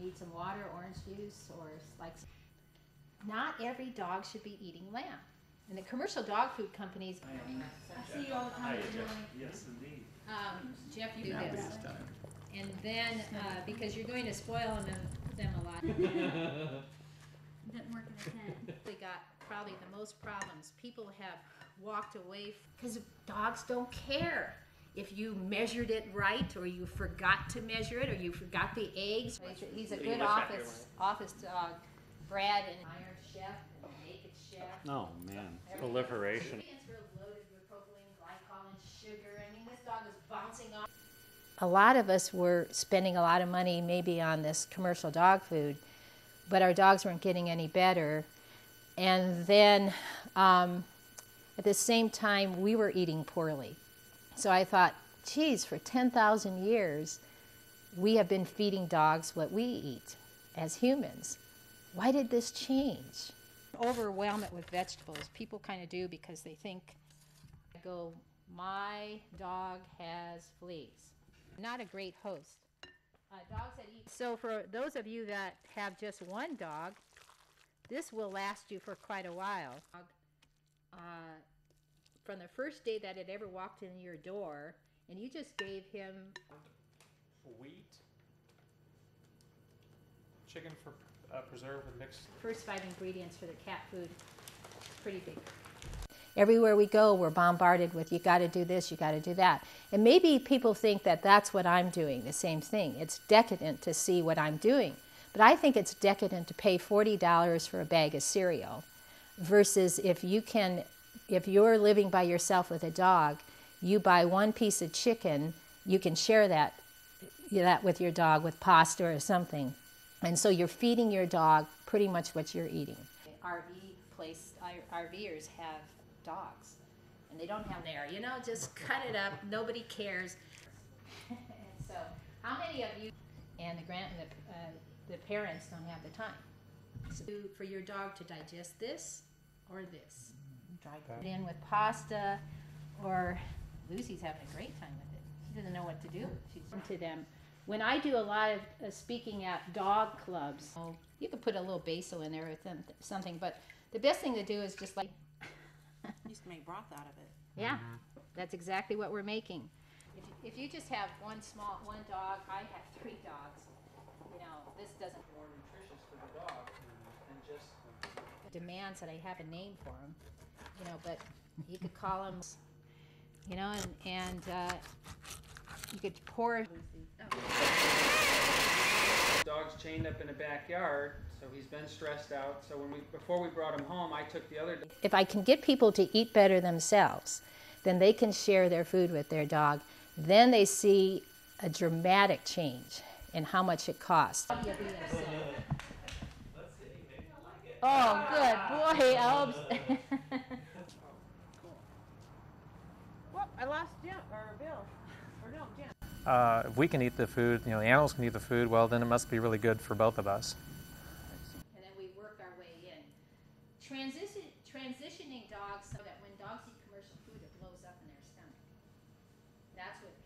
need some water, orange juice, or like. Not every dog should be eating lamb. And the commercial dog food companies. I see you all the time. Yes, indeed. Jeff, you do this. And then, because you're going to spoil them a lot. Doesn't work in the pen. We got probably the most problems. People have walked away because dogs don't care if you measured it right, or you forgot to measure it, or you forgot the eggs. He's a good office dog. Brad and Iron Chef and Naked Chef. Oh man, proliferation. A lot of us were spending a lot of money maybe on this commercial dog food, but our dogs weren't getting any better. And then at the same time, we were eating poorly. So I thought, geez, for 10,000 years, we have been feeding dogs what we eat as humans. Why did this change? Overwhelm it with vegetables. People kind of do because they think, my dog has fleas. Not a great host. Dogs that eat. So for those of you that have just one dog, this will last you for quite a while. From the first day that it ever walked in your door, and you just gave him wheat, chicken for preserve and mix. First 5 ingredients for the cat food, pretty big. Everywhere we go, we're bombarded with, you got to do this, you got to do that. And maybe people think that that's what I'm doing, the same thing. It's decadent to see what I'm doing. But I think it's decadent to pay $40 for a bag of cereal versus if you're living by yourself with a dog, you buy one piece of chicken, you can share that with your dog with pasta or something. And so you're feeding your dog pretty much what you're eating. RVers have dogs, and they don't have an air. You know, just cut it up. Nobody cares. So how many of you and the parents don't have the time for your dog to digest this or this? Drive it in with pasta, or Lucy's having a great time with it. She doesn't know what to do. She's into them. When I do a lot of speaking at dog clubs, you could put a little basil in there or something, but the best thing to do is just like... used to make broth out of it. Yeah, that's exactly what we're making. If you just have one dog, I have 3 dogs. You know, this doesn't... More nutritious for the dog and just... Demands that I have a name for them, you know, but you could call them, you know, and you could pour... Dog's chained up in the backyard, so he's been stressed out. So before we brought him home, I took the other dog. If I can get people to eat better themselves, then they can share their food with their dog. Then they see a dramatic change in how much it costs. Oh, good boy, Elbs. Well, I lost Jim, or Bill, or no, Jim. If we can eat the food, you know, the animals can eat the food, well, then it must be really good for both of us. And then we work our way in. Transitioning dogs so that when dogs eat commercial food, it blows up in their stomach. That's what